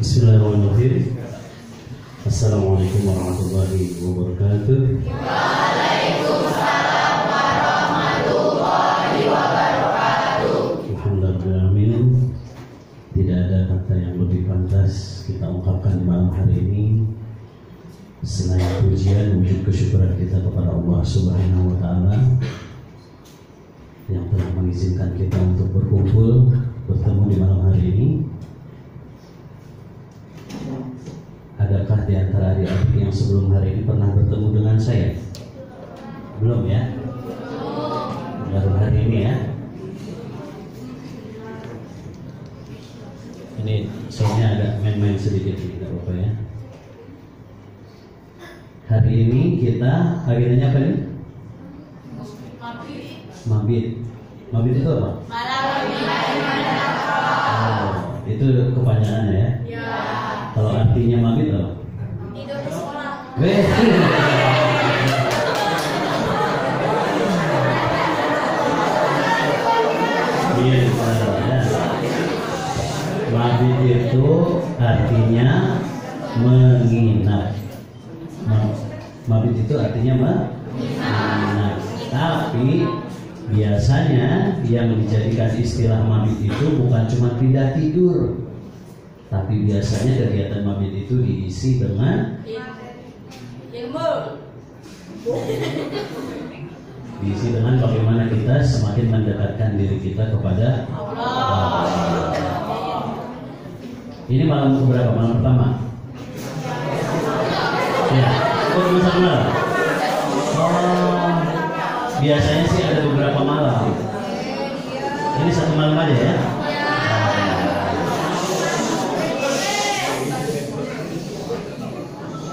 Bismillahirrahmanirrahim. Assalamualaikum warahmatullahi wabarakatuh. Waalaikumsalam warahmatullahi wabarakatuh. Alhamdulillah, tidak ada kata yang lebih pantas kita ungkapkan malam hari ini selain pujian wujud kesyukuran kita kepada Allah Subhanahu wa Ta'ala yang telah mengizinkan kita untuk berkumpul bertemu di malam hari ini. Adakah di antara adik-adik yang sebelum hari ini pernah bertemu dengan saya? Belum ya? Baru hari ini ya? Ini soalnya ada main-main sedikit tidak apa-apa ya? Hari ini kita agendanya apa nih? Mabit itu apa? Oh, itu kepanjangan ya? Ya. Kalau artinya mabit apa? Tidur di sekolah. Iya, ya. Mabit itu artinya menginap. Mabit itu artinya menginap. Tapi biasanya yang dijadikan istilah mabit itu bukan cuma pindah tidur, tapi biasanya kegiatan mabit itu diisi dengan bagaimana kita semakin mendekatkan diri kita kepada Allah. Ini malam keberapa? Malam pertama? Ya, biasanya sih ada beberapa malam. Ini satu malam aja ya.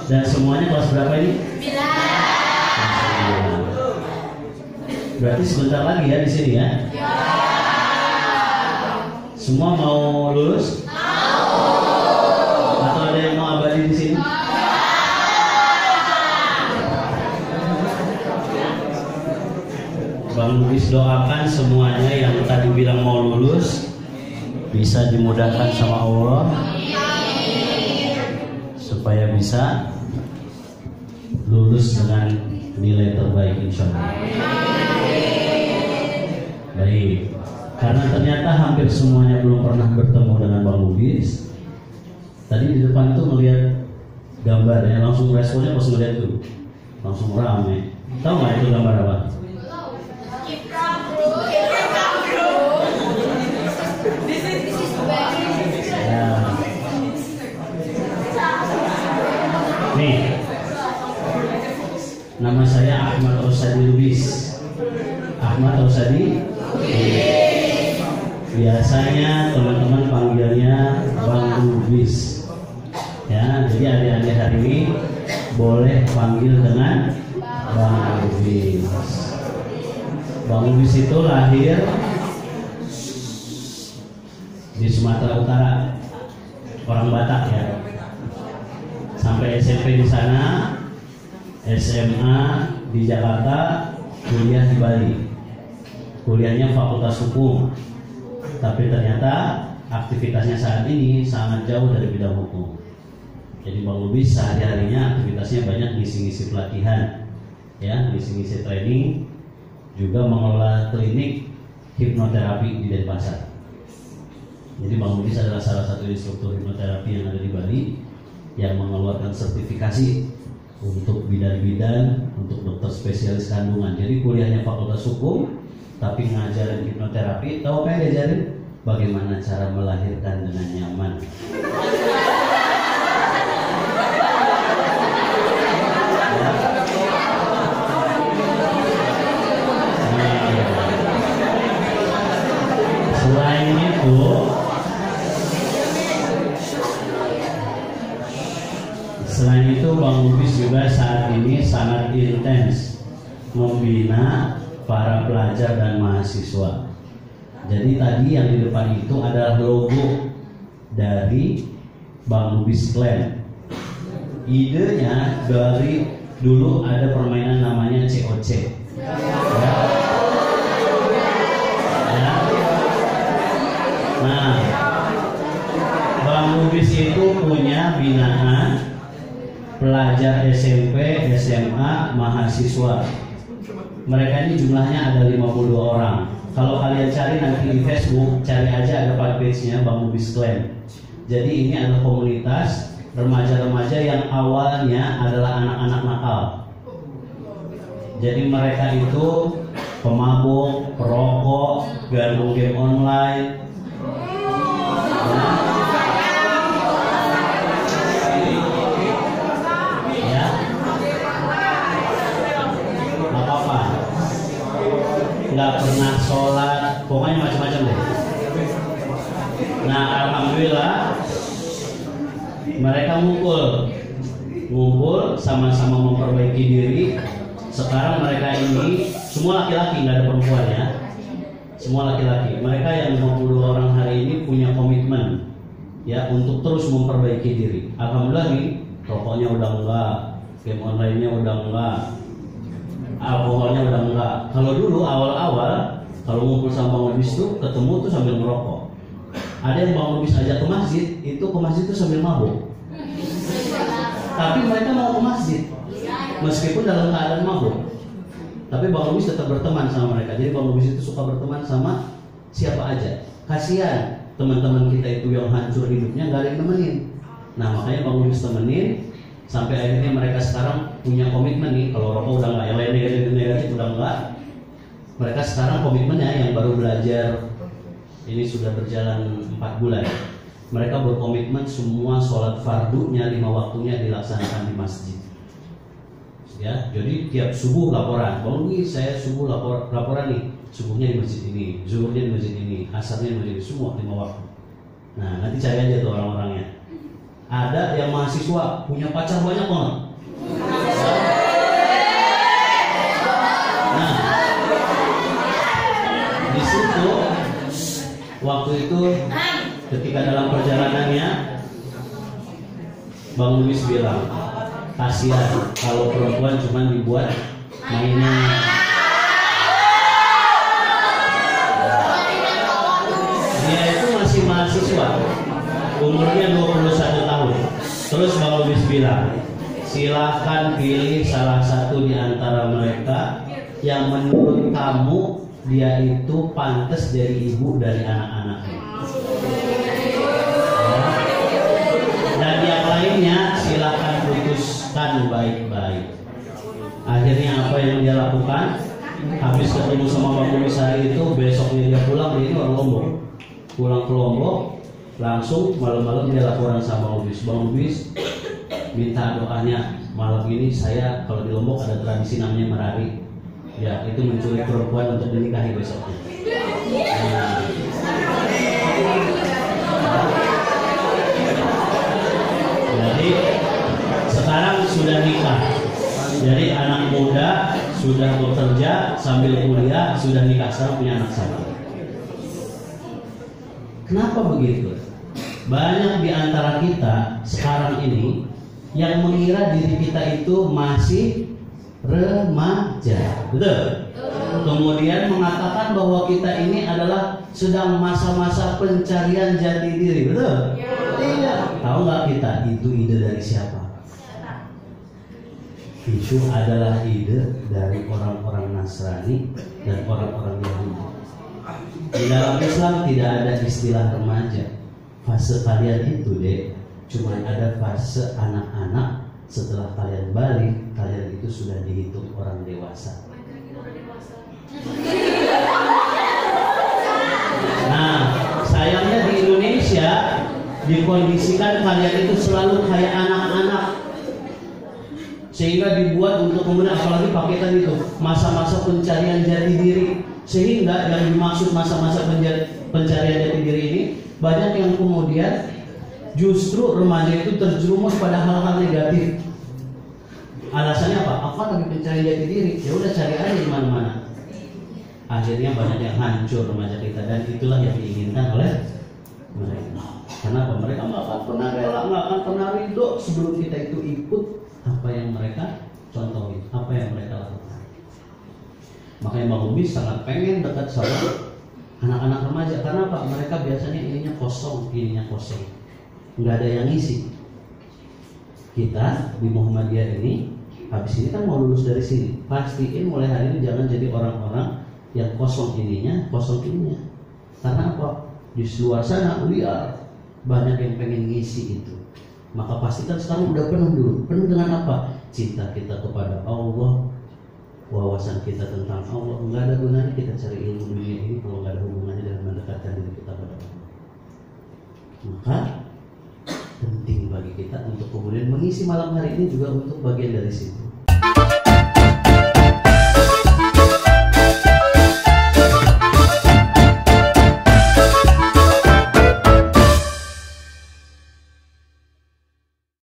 Dan semuanya kelas berapa ini? 9. Berarti sebentar lagi ya di sini ya. Semua mau lulus? Atau ada yang mau abadi di sini? Bang Lubis doakan semuanya yang tadi bilang mau lulus bisa dimudahkan sama Allah supaya bisa lulus dengan nilai terbaik insyaallah. Baik, karena ternyata hampir semuanya belum pernah bertemu dengan Bang Lubis. Tadi di depan tuh melihat gambarnya langsung responnya pas ngeliat tuh langsung rame. Tahu nggak itu gambar apa? Nih, nama saya Ahmad Rosadi Lubis. Ahmad Rosadi Lubis. Biasanya teman-teman panggilannya Bang Lubis. Ya, jadi adik-adik hari ini boleh panggil dengan Bang Lubis. Bang Lubis itu lahir di Sumatera Utara, orang Batak ya. Sampai SMP di sana, SMA di Jakarta, kuliah di Bali. Kuliahnya Fakultas Hukum, tapi ternyata aktivitasnya saat ini sangat jauh dari bidang hukum. Jadi Bang Lubis sehari-harinya aktivitasnya banyak ngisi-ngisi pelatihan, ya, ngisi-ngisi training, juga mengelola klinik hipnoterapi di Denpasar. Jadi Bang Lubis adalah salah satu instruktur hipnoterapi yang ada di Bali, yang mengeluarkan sertifikasi untuk bidan-bidan, untuk dokter spesialis kandungan. Jadi kuliahnya Fakultas Hukum, tapi ngajarin hipnoterapi. Tahu apa yang diajarin? Bagaimana cara melahirkan dengan nyaman. Selain itu, Bang Lubis juga saat ini sangat intens membina para pelajar dan mahasiswa. Jadi tadi yang di depan itu adalah logo dari Bang Lubis Clan. Idenya dari dulu ada permainan namanya COC. Nah, Lubis itu punya binaan pelajar SMP, SMA, mahasiswa. Mereka ini jumlahnya ada 52 orang. Kalau kalian cari nanti di Facebook, cari aja ada fanpage-nya Bang Lubis Clan. Jadi ini adalah komunitas remaja-remaja yang awalnya adalah anak-anak nakal. Jadi mereka itu pemabuk, perokok, gandrung game online. Nggak pernah sholat, pokoknya macam-macam deh. Nah, alhamdulillah mereka ngumpul sama-sama memperbaiki diri. Sekarang mereka ini semua laki-laki, nggak ada perempuan ya, semua laki-laki. Mereka yang 50 orang hari ini punya komitmen ya untuk terus memperbaiki diri. Alhamdulillah nih, rokoknya udah enggak, game online-nya udah enggak, alkoholnya udah enggak. Kalau dulu awal-awal kalau ngumpul sama Bang Lubis tuh ketemu tuh sambil merokok. Ada yang Bang Lubis ajak ke masjid, itu ke masjid tuh sambil mabuk. Tapi mereka mau ke masjid meskipun dalam keadaan mabuk. Tapi Bang Lubis tetap berteman sama mereka. Jadi Bang Lubis itu suka berteman sama siapa aja. Kasihan teman-teman kita itu yang hancur hidupnya, gak ada yang nemenin. Nah makanya Bang Lubis temenin sampai akhirnya mereka sekarang punya komitmen nih. Kalau rokok udah nggak, yang lain negatif udah nggak. Mereka sekarang komitmennya yang baru belajar ini sudah berjalan 4 bulan. Mereka berkomitmen semua sholat fardunya 5 waktunya dilaksanakan di masjid. Ya, jadi tiap subuh laporan. Bang Lubis, saya subuh laporan nih. Subuhnya di masjid ini, zuhurnya di masjid ini, asarnya di masjid ini, semua 5 waktu. Nah nanti cari aja tuh orang-orangnya. Ada yang mahasiswa punya pacar banyak banget. Nah, di situ waktu itu ketika dalam perjalanannya Bang Lubis bilang, kasihan kalau perempuan cuma dibuat mainan. Dia itu masih mahasiswa, umurnya 21 tahun. Terus Bang Lubis bilang, silahkan pilih salah satu di antara mereka yang menurut kamu dia itu pantas dari ibu dari anak-anaknya. Dan yang lainnya silahkan putuskan baik-baik. Akhirnya apa yang dia lakukan? Habis ketemu sama Bang Lubis hari itu, besoknya dia pulang, dia itu orang Lombok. Pulang ke Lombok, langsung malam-malam dia laporan sama Bang Lubis. Bang Lubis minta doanya, malam ini saya kalau di Lombok ada tradisi namanya Merari. Ya, itu menculik perempuan untuk dinikahi besoknya. Nah, jadi sekarang sudah nikah. Jadi anak muda sudah bekerja sambil kuliah, sudah nikah, sekarang punya anak satu. Kenapa begitu? Banyak di antara kita sekarang ini yang mengira diri kita itu masih remaja, betul? Kemudian mengatakan bahwa kita ini adalah sedang masa-masa pencarian jati diri, betul? Iya. Tahu nggak kita itu ide dari siapa? Itu adalah ide dari orang-orang Nasrani dan orang-orang Yahudi. Di dalam Islam tidak ada istilah remaja. Fase kalian itu deh, cuma ada fase anak-anak. Setelah kalian balik, kalian itu sudah dihitung orang dewasa. Nah, sayangnya di Indonesia dikondisikan kalian itu selalu kayak anak-anak, sehingga dibuat untuk kemudian apalagi paketan itu masa-masa pencarian jati diri. Sehingga yang dimaksud masa-masa pencarian jati diri ini banyak yang kemudian justru remaja itu terjerumus pada hal-hal negatif. Alasannya apa? Aku lagi pencarian jati diri, ya udah cari aja di mana-mana. Akhirnya banyak yang hancur remaja kita, dan itulah yang diinginkan oleh mereka. Kenapa? Mereka nggak akan pernah rela, nggak akan pernah ridho sebelum kita itu ikut apa yang mereka contohin, apa yang mereka lakukan. Makanya Bang Lubis sangat pengen dekat sama anak-anak remaja. Karena apa? Mereka biasanya ininya kosong. nggak ada yang ngisi. Kita di Muhammadiyah ini habis ini kan mau lulus dari sini, pastiin mulai hari ini jangan jadi orang-orang yang kosong ininya, kosong ininya. Karena apa? Di suasana liar banyak yang pengen ngisi itu. Maka pastikan sekarang udah penuh dulu. Penuh dengan apa? Cinta kita kepada Allah, wawasan kita tentang Allah. Enggak ada gunanya kita cari ilmu dunia ini kalau enggak ada hubungannya dengan mendekatkan diri kita kepada Allah. Maka penting bagi kita untuk kemudian mengisi malam hari ini juga untuk bagian dari situ.